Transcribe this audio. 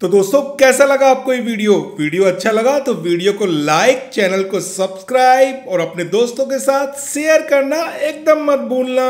तो दोस्तों कैसा लगा आपको ये वीडियो अच्छा लगा तो वीडियो को लाइक, चैनल को सब्सक्राइब और अपने दोस्तों के साथ शेयर करना एकदम मत भूलना।